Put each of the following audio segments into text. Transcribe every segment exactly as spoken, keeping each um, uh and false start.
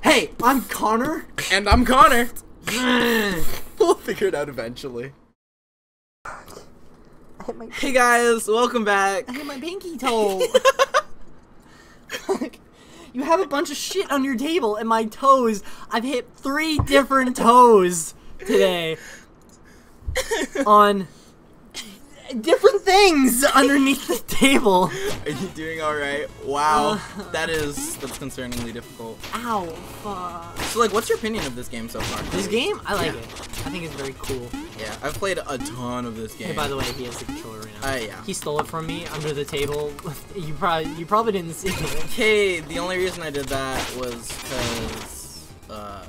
Hey, I'm Connor. And I'm Connor. We'll figure it out eventually. Hey guys, welcome back. I hit my pinky toe. You have a bunch of shit on your table and my toes. I've hit three different toes today. On different things underneath the table. Are you doing alright? Wow. Uh, that is, that's concerningly difficult. Ow. Fuck. So like, what's your opinion of this game so far? This game? I like yeah. it. I think it's very cool. Yeah, I've played a ton of this game. Hey, by the way, he has the controller right now. Uh, yeah. He stole it from me under the table. You probably, you probably didn't see it. Okay, the only reason I did that was because, uh,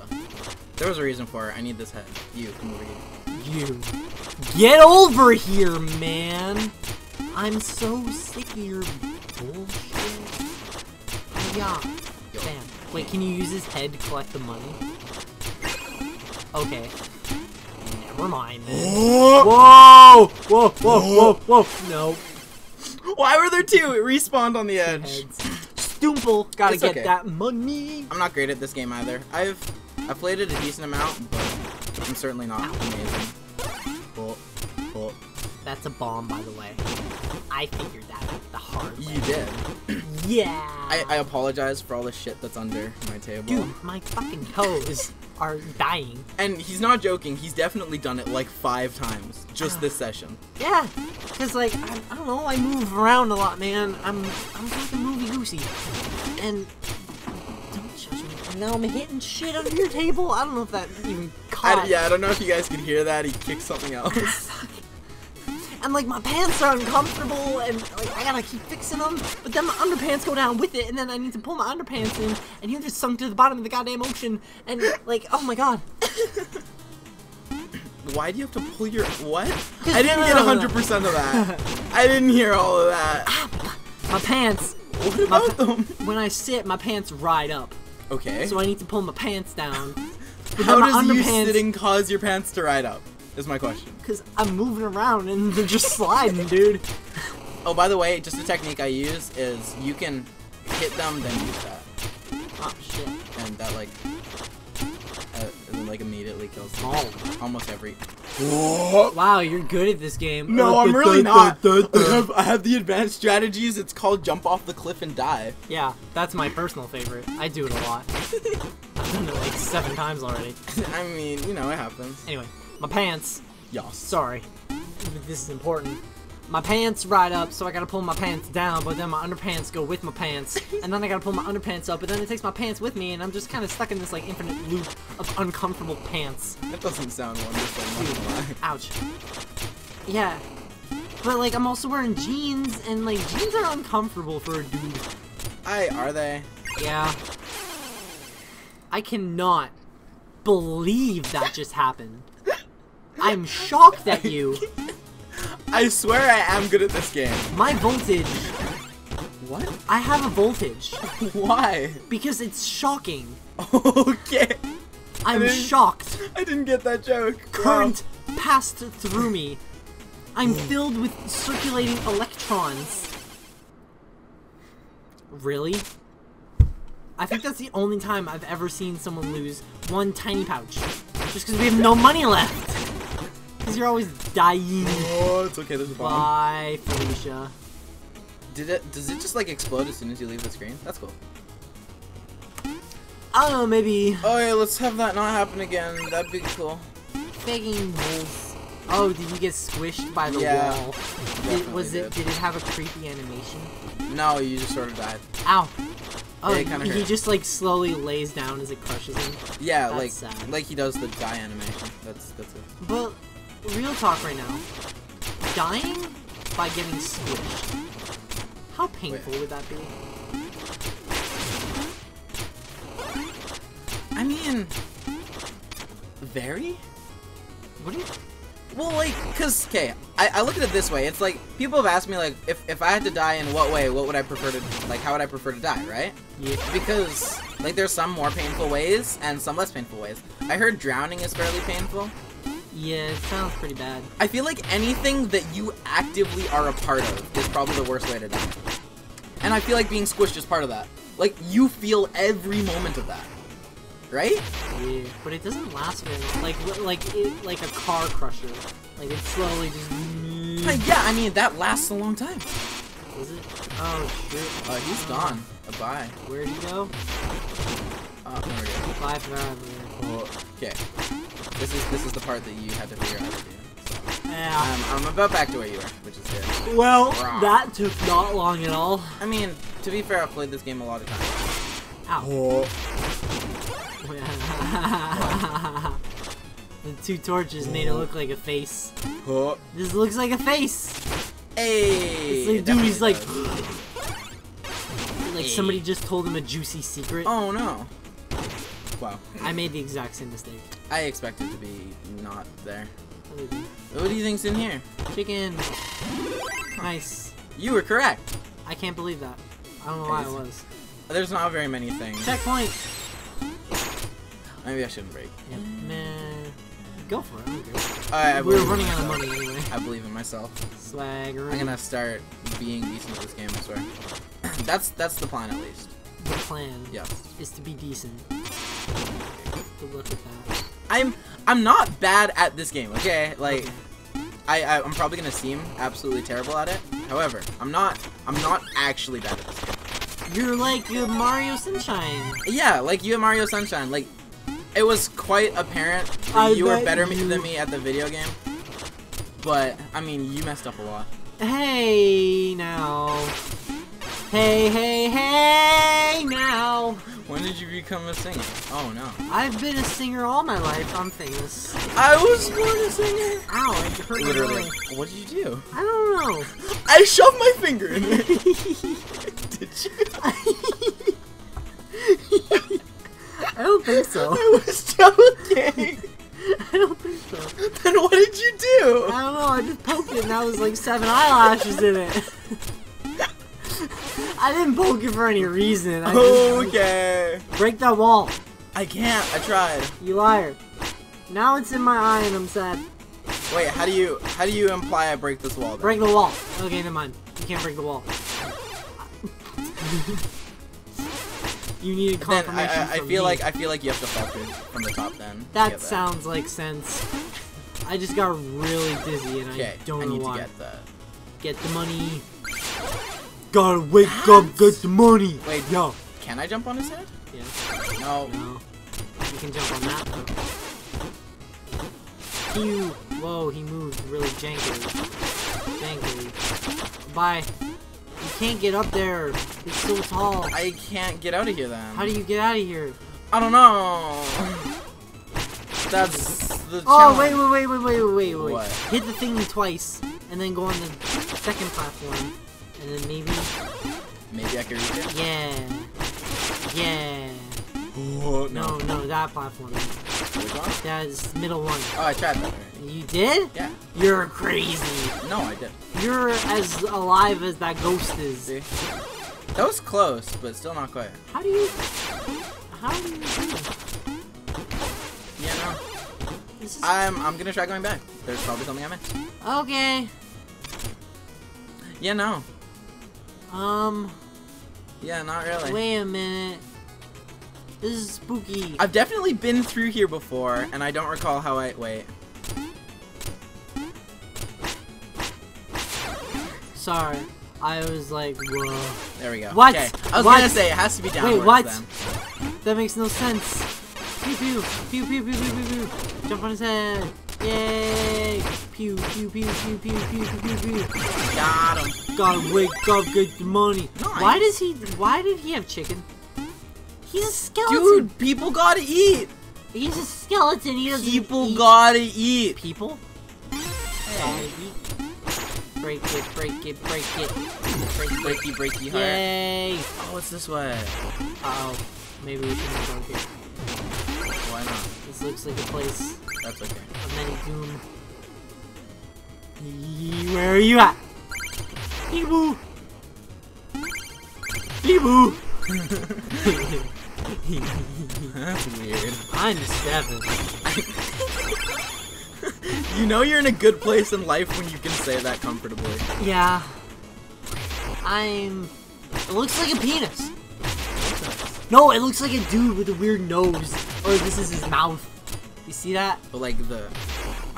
there was a reason for it. I need this head. You, come over here. You. Get over here, man! I'm so sick of your bullshit. Yeah. Damn. Wait, can you use his head to collect the money? Okay. Never mind. Whoa! Whoa! Whoa! Whoa! Whoa! Whoa! No. Why were there two? It respawned on the edge. Stoomple. Gotta get that money. I'm not great at this game either. I've I've played it a decent amount, but I'm certainly not amazing. Well, well. That's a bomb, by the way. I figured that out the hard way. You did. Yeah. I, I apologize for all the shit that's under my table. Dude, my fucking toes are dying. And he's not joking. He's definitely done it like five times just uh, this session. Yeah, because like I, I don't know, I move around a lot, man. I'm I'm fucking movie goosey. And don't judge me. And now I'm hitting shit under your table. I don't know if that even. I, yeah, I don't know if you guys could hear that. He kicked something else. And like my pants are uncomfortable, and like I gotta keep fixing them. But then my underpants go down with it, and then I need to pull my underpants in, and he just sunk to the bottom of the goddamn ocean. And like, oh my god. Why do you have to pull your what? I didn't no, get one hundred percent no, no. of that. I didn't hear all of that. Ah, my pants. What about my, them? When I sit, my pants ride up. Okay. So I need to pull my pants down. But how does you sitting cause your pants to ride up, is my question. Because I'm moving around and they're just sliding, dude. Oh, by the way, just a technique I use is you can hit them, then use that. Oh, shit. And that, like, uh, it, like immediately kills them. Oh. Almost every... Whoa. Wow, you're good at this game. No, I'm really not. I have, I have the advanced strategies. It's called jump off the cliff and die. Yeah, that's my personal favorite. I do it a lot. I've done it like seven times already. I mean, you know, it happens. Anyway, my pants. Yes. Sorry. This is important. My pants ride up, so I gotta pull my pants down, but then my underpants go with my pants, and then I gotta pull my underpants up, but then it takes my pants with me, and I'm just kind of stuck in this like infinite loop of uncomfortable pants. That doesn't sound wonderful. Dude, ouch. Yeah. But like, I'm also wearing jeans, and like, jeans are uncomfortable for a dude. Aye, are they? Yeah. I cannot believe that just happened. I'm shocked at you. I swear I am good at this game. My voltage. What? I have a voltage. Why? Because it's shocking. Okay. I'm I shocked. I didn't get that joke. Current wow. passed through me. I'm filled with circulating electrons. Really? I think that's the only time I've ever seen someone lose one tiny pouch. Just because we have no money left. Because you're always dying. Oh, it's okay, there's a bomb. Bye, Felicia. Did it, does it just like explode as soon as you leave the screen? That's cool. I don't know, maybe. Oh yeah, let's have that not happen again. That'd be cool. Begging wolves. Oh, did you get squished by the yeah, wall? It, was did. it? Did it have a creepy animation? No, you just sort of died. Ow. Oh, yeah, it kinda hurt. He just like slowly lays down as it crushes him. Yeah, that's like sad. Like he does the die animation. That's that's it. But real talk right now. Dying by getting squished. How painful Wait. would that be? I mean, very? What do you? Well, like, cause, okay, I, I look at it this way. It's like, people have asked me, like, if, if I had to die in what way, what would I prefer to, like, how would I prefer to die, right? Yeah. Because, like, there's some more painful ways and some less painful ways. I heard drowning is fairly painful. Yeah, it sounds pretty bad. I feel like anything that you actively are a part of is probably the worst way to die. And I feel like being squished is part of that. Like, you feel every moment of that. Right? Yeah, but it doesn't last long. Like, like, it, like a car crusher. Like, it slowly just... Yeah, I mean, that lasts a long time. Is it? Oh, shit. Uh, he's gone. Bye. Where'd he go? Uh, there we go. Bye for now, man. Okay. This is, this is the part that you had to figure out how to do. Yeah. Um, I'm about back to where you are, which is good. Well, Wrong. that took not long at all. I mean, to be fair, I've played this game a lot of times. Ow. Oh. The two torches oh. made it look like a face. Oh. This looks like a face. Hey. Like, dude, he's like, like hey. somebody just told him a juicy secret. Oh no. Wow. I made the exact same mistake. I expected to be not there. What do you think's in here? Chicken. Nice. You were correct. I can't believe that. I don't know why I was. There's not very many things. Checkpoint. Maybe I shouldn't break. Yep. Man, go for it. Alright, we're running out of money anyway. I believe in myself. Swagger. I'm gonna start being decent at this game. I swear. that's that's the plan at least. The plan. Yes. Is to be decent. To look at that. I'm I'm not bad at this game, okay? Like, okay. I, I I'm probably gonna seem absolutely terrible at it. However, I'm not I'm not actually bad at this game. You're like you have Mario Sunshine. Yeah, like you have Mario Sunshine. Like, it was quite apparent that I you were better you... than me at the video game. But I mean, you messed up a lot. Hey now. Hey hey hey now. When did you become a singer? Oh no. I've been a singer all my life. I'm famous. I was born a singer. Ow, I hurt my leg. What did you do? I don't know. I shoved my finger in there. Did you? I don't think so. I was joking. I don't think so. Then what did you do? I don't know. I just poked it and that was like seven eyelashes in it. I didn't poke it for any reason. I okay. Break that wall. I can't. I tried. You liar. Now it's in my eye and I'm sad. Wait, how do you how do you imply I break this wall? Then? Break the wall. Okay, never mind. You can't break the wall. You need a confirmation. Then I, I, I feel me. like I feel like you have to fall through from the top. Then that sounds that. like sense. I just got really dizzy and okay, I don't I know need why. To get that. Get the money. Gotta wake That's... up, get the money! Wait, yo. Can I jump on his head? Yeah. No. No. You can jump on that though. Ew. Whoa, he moved really jankily. Jankily. Bye. You can't get up there. It's so tall. I can't get out of here then. How do you get out of here? I don't know. That's the challenge. Oh, wait, wait, wait, wait, wait, wait, wait. What? Hit the thing twice, and then go on the second platform. And then maybe... Maybe I could reach it? Yeah. Yeah. Whoa, no. No, no, that platform. Which one? That is middle one. Oh, I tried that already. You did? Yeah. You're crazy. No, I didn't. You're as alive as that ghost is. See? That was close, but still not quite. How do you... How do you do it? Yeah, no. This is... I'm, I'm gonna try going back. There's probably something I missed. Okay. Yeah, no. Um. Yeah, not really. Wait a minute. This is spooky. I've definitely been through here before, and I don't recall how I wait. Sorry, I was like, whoa. There we go. What? Okay. I was what? gonna say it has to be downwards. Wait, what? Then. That makes no sense. Pew pew pew pew pew pew pew. Jump on his head. Yay! Pew pew pew pew pew pew pew pew. Got him. Gotta wake up, get the money. Nice. Why does he? Why did he have chicken? He's a skeleton. Dude, people gotta eat. He's a skeleton. He doesn't. People eat. gotta eat. People. Hey. Break it! Break it! Break it! Break breaky breaky heart. Yay! Oh, what's this way? Uh oh, maybe we shouldn't dunk it. Why not? This looks like a place. That's okay. Where are you at? Eeboo! Eeboo! That's weird. I'm seven. You know you're in a good place in life when you can say that comfortably. Yeah. I'm... It looks like a penis. No, it looks like a dude with a weird nose. Or this is his mouth. You see that? But like the...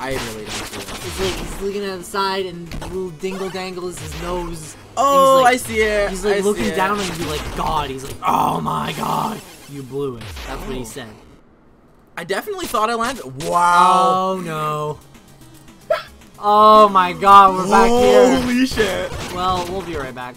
I really don't see that. He's like, he's looking at the side and the little dingle dangle is his nose. Oh, like, I see it. He's like I looking down and you like, God. He's like, oh my God. You blew it. That's oh. what he said. I definitely thought I landed. Wow. Oh no. Oh my God, we're back here. Holy shit. Well, we'll be right back.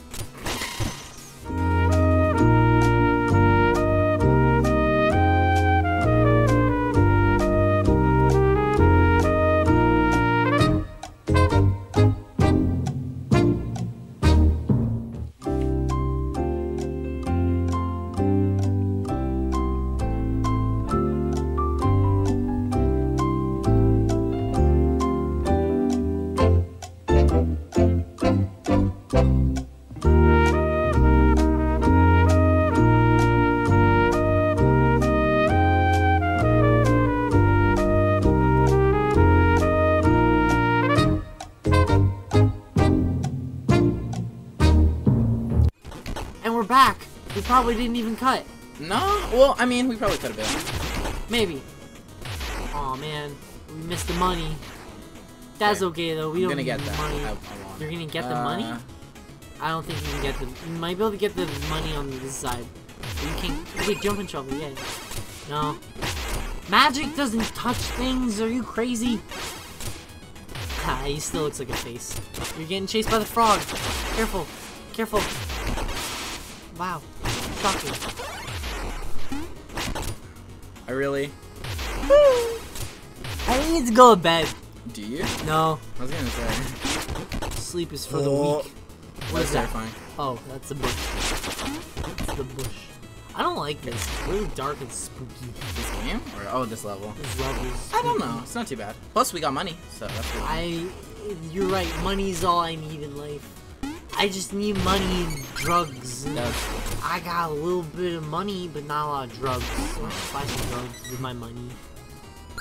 Back. We probably didn't even cut. No? Well, I mean, we probably cut a bit. Maybe. Aw, oh, man. We missed the money. That's okay, okay though. We I'm don't need get the that. money. I, I You're gonna get uh... the money? I don't think you can get the... You might be able to get the money on this side. You can't... Wait, jump and shovel, yeah. No. Magic doesn't touch things. Are you crazy? Ha, he still looks like a face. You're getting chased by the frog. Careful. Careful. Wow, shocking. I really... I need to go to bed. Do you? No. I was gonna say. Sleep is for oh. the weak. What is that? Terrifying. Oh, that's the bush. That's the bush. I don't like this. It's really dark and spooky. This game? Or, oh, this level. This level is spooky. I don't know. It's not too bad. Plus, we got money, so that's good. I... You're right. Money's all I need in life. I just need money and drugs. No. I got a little bit of money, but not a lot of drugs. So I should buy some drugs with my money.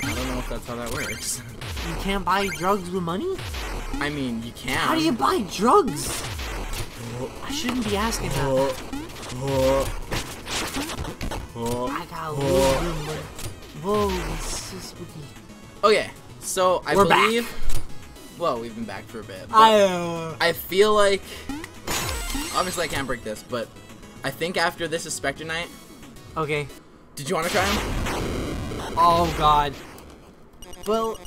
I don't know if that's how that works. You can't buy drugs with money? I mean, you can. How do you buy drugs? Oh. I shouldn't be asking that. Oh. Oh. I got a little oh. bit of money. Whoa, it's so spooky. Okay, so I We're believe... Back. Well, we've been back for a bit. I, uh... I feel like... Obviously, I can't break this, but... I think after this is Spectre Knight. Okay. Did you want to try him? Oh, God. Well...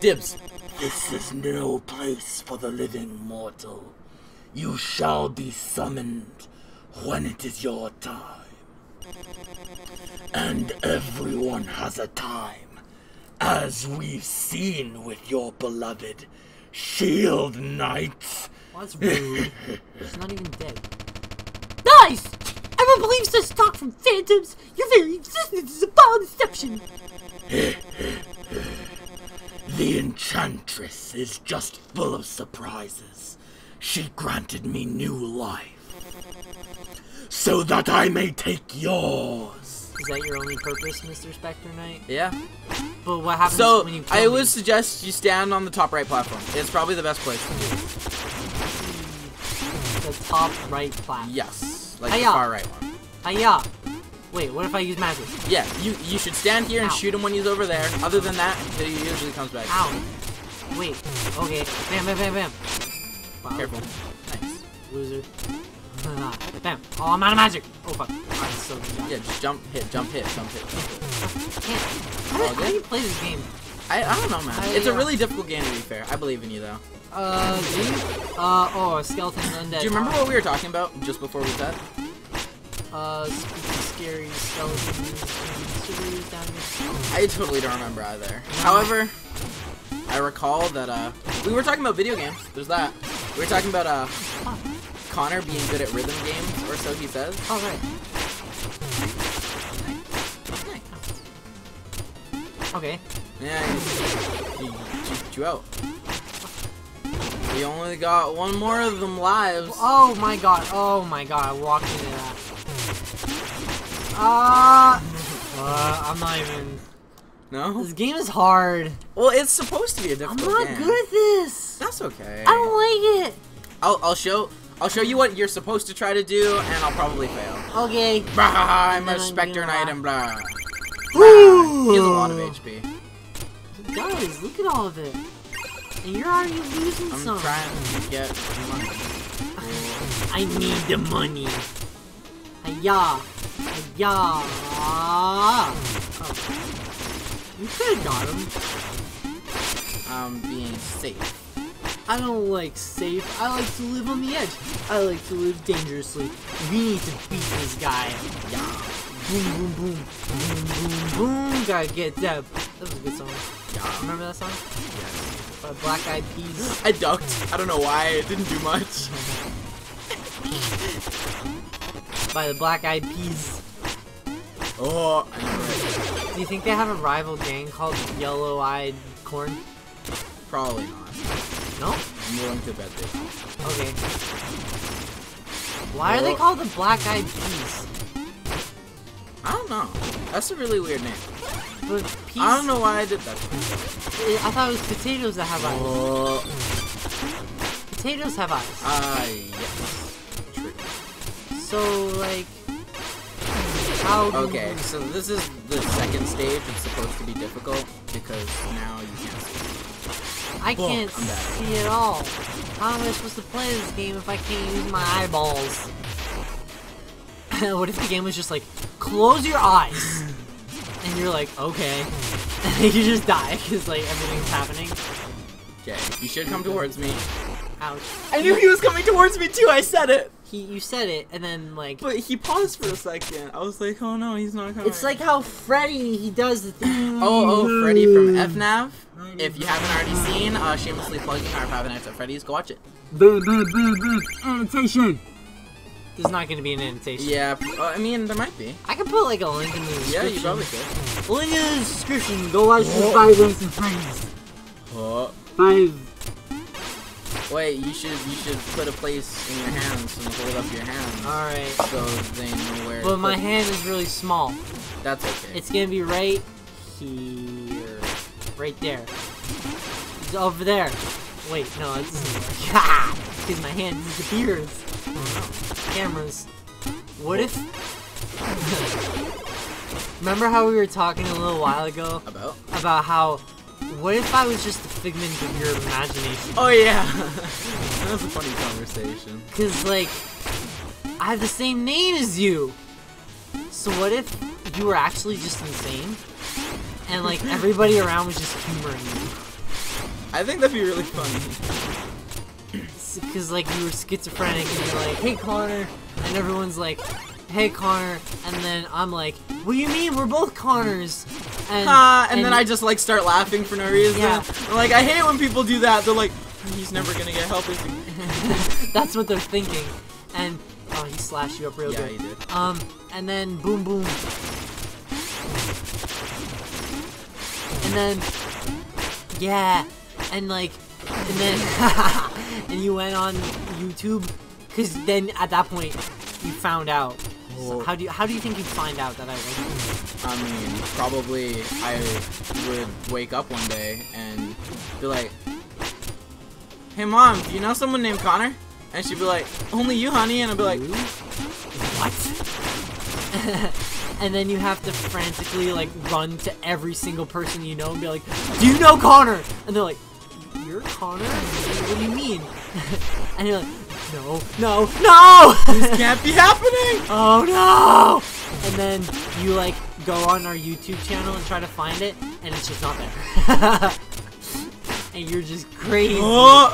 Dibs. This is no place for the living mortal. You shall be summoned when it is your time. And everyone has a time. As we've seen with your beloved Shield Knight. Well, that's rude. She's not even dead. Nice! Everyone believes this talk from phantoms. Your very existence is a vile deception. The Enchantress is just full of surprises. She granted me new life, so that I may take yours. Is that your only purpose, Mister Spectre Knight? Yeah. But what happens so, when you kill I would me? suggest you stand on the top right platform. It's probably the best place. The top right platform? Yes. Like Hi-ya. the far right one. Hiya. Wait, what if I use magic? Yeah, you, you should stand here Ow. and shoot him when he's over there. Other than that, he usually comes back. Ow. Wait. Okay. Bam, bam, bam, bam. Wow. Careful. Nice. Loser. Bam. Oh, I'm out of magic. Oh, fuck. I'm so good. Yeah, just jump, hit, jump, hit, jump, hit. How, did, how do you play this game? I, I don't know, man. I, it's uh, a really difficult game, to be fair. I believe in you, though. Uh, do you? Uh, oh, skeleton's undead. Do you remember what we were talking about just before we set? Uh, scary skeletons. I totally don't remember either. However, I recall that, uh, we were talking about video games. There's that. We were talking about, uh... Huh. Connor being good at rhythm games, or so he says. Oh, right. Nice. Okay. Yeah, he cheated you out. You only got one more of them lives. Oh my god, oh my god, I walked into that. Ah! Uh, uh, I'm not even... No? This game is hard. Well, it's supposed to be a difficult game. I'm not game. good at this! That's okay. I don't like it! I'll, I'll show... I'll show you what you're supposed to try to do, and I'll probably fail. Okay. Bah, I'm a Spectre Knight and blah. Woo! He has a lot of H P. He does. Look at all of it. And you're already losing I'm some. I'm trying to get money. I need the money. Hi-yah. Hi-yah. Oh. You could have got him. I'm being safe. I don't like safe. I like to live on the edge. I like to live dangerously. We need to beat this guy. Yeah. Boom, boom, boom. Boom, boom, boom. Gotta get that. That was a good song. Yeah. Remember that song? Yes. By Black Eyed Peas. I ducked. I don't know why. It didn't do much. By the Black Eyed Peas. Oh. Do you think they have a rival gang called Yellow Eyed Corn? Probably not. No? I'm willing to bet this. Okay. Why oh. are they called the Black Eyed Peas? I don't know. That's a really weird name. But peas, I don't know why I did that. I thought it was potatoes that have oh. eyes. Potatoes have eyes. Ah, uh, yes. True. So, like... How okay, do so this is the second stage. It's supposed to be difficult, because now you can't see. I Boom, can't see at all. How am I supposed to play this game if I can't use my eyeballs? What if the game was just like, close your eyes, and you're like, okay, you just die because like everything's happening. Okay, you should come towards me. Ouch! I knew he was coming towards me too. I said it. He, you said it, and then like. But he paused for a second. I was like, oh no, he's not coming. It's like how Freddy he does the thing. Oh, oh, Freddy from FNaF. If you haven't already seen, uh, shamelessly plugging our Five Nights at Freddy's, go watch it. Boo, boo, boo, boo, annotation! There's not gonna be an annotation. Yeah, uh, I mean, there might be. I could put, like, a link in the description. Yeah, you probably could. Link in the description, go watch the Five Nights at Freddy's. Oh. Five. Wait, you should, you should put a place in your hands and hold up your hands. Alright. So they know where. But my hand is really small. That's okay. It's gonna be right here. Right there. It's over there. Wait, no, it doesn't work. Ha! Because my hand disappears. Oh, no. Cameras. What if... Remember how we were talking a little while ago? About? About how... What if I was just a figment of your imagination? Oh, yeah! That was a funny conversation. Because, like... I have the same name as you! So what if you were actually just insane? And like everybody around was just humoring you. I think that'd be really funny. Because like you were schizophrenic and you're like, hey Connor, and everyone's like, hey Connor, and then I'm like, what do you mean we're both Connors? And, uh, and, and then I just like start laughing for no reason. Yeah. I'm like, I hate when people do that. They're like, he's never gonna get help, is he? That's what they're thinking. And oh, he slashed you up real good. Yeah, he did. Um, and then boom, boom. And then, yeah, and like, and then, and you went on YouTube, cause then at that point you found out. So how do you how do you think you'd find out that I was? I mean, probably I would wake up one day and be like, "Hey mom, do you know someone named Connor?" And she'd be like, "Only you, honey," and I'd be like, "What?" And then you have to frantically like run to every single person you know and be like, do you know Connor? And they're like, you're Connor? What do you mean? And you're like, no, no, no! This can't be happening! Oh no! And then you like go on our YouTube channel and try to find it, and it's just not there. And you're just crazy. Oh,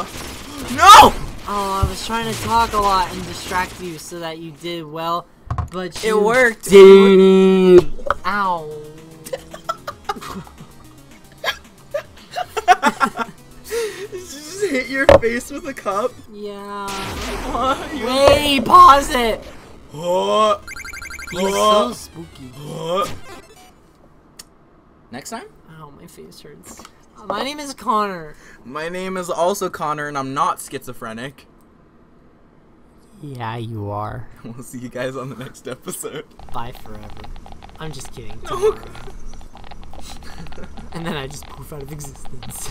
no! Oh, I was trying to talk a lot and distract you so that you did well. But it worked. Did. Ow. Did you just hit your face with a cup? Yeah. Oh, wait, pause it. Oh. He's oh. so spooky. Oh. Next time? Oh, my face hurts. My name is Connor. My name is also Connor, and I'm not schizophrenic. Yeah, you are. We'll see you guys on the next episode. Bye forever. I'm just kidding. No. And then I just poof out of existence.